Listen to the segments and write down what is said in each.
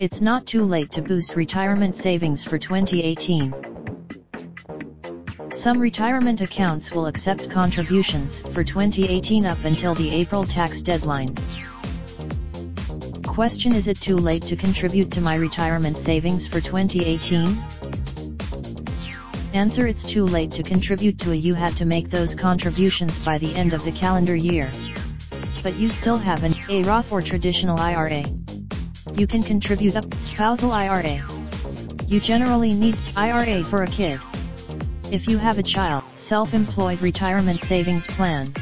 It's not too late to boost retirement savings for 2018. Some retirement accounts will accept contributions for 2018 up until the April tax deadline. Question: is it too late to contribute to my retirement savings for 2018? Answer: it's too late to contribute to it. You had to make those contributions by the end of the calendar year. But you still have a Roth or traditional IRA. You can contribute up spousal IRA. You generally need IRA for a kid. If you have a child, self-employed retirement savings plan.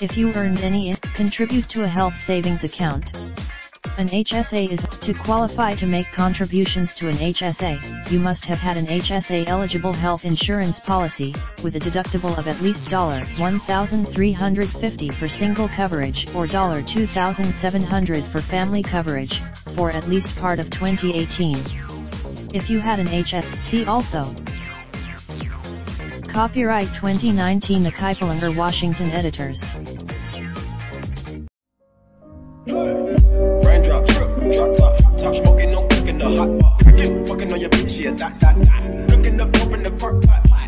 If you earned any, contribute to a health savings account. An HSA is to qualify to make contributions to an HSA, you must have had an HSA-eligible health insurance policy, with a deductible of at least $1,350 for single coverage or $2,700 for family coverage, for at least part of 2018. If you had an HSA also. Copyright 2019, the Kiplinger, Washington editors. Raindrop, drop top, smoking, no cooking, the hot pot. Fucking on your bitch, yeah, that. Looking up, open the park, pot.